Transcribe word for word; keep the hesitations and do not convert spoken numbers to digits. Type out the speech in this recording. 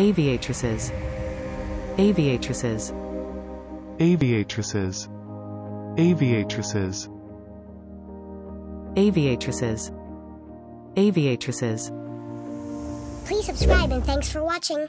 aviatrixes, aviatrixes, aviatrixes, aviatrixes, aviatrixes, aviatrixes. Please subscribe and thanks for watching.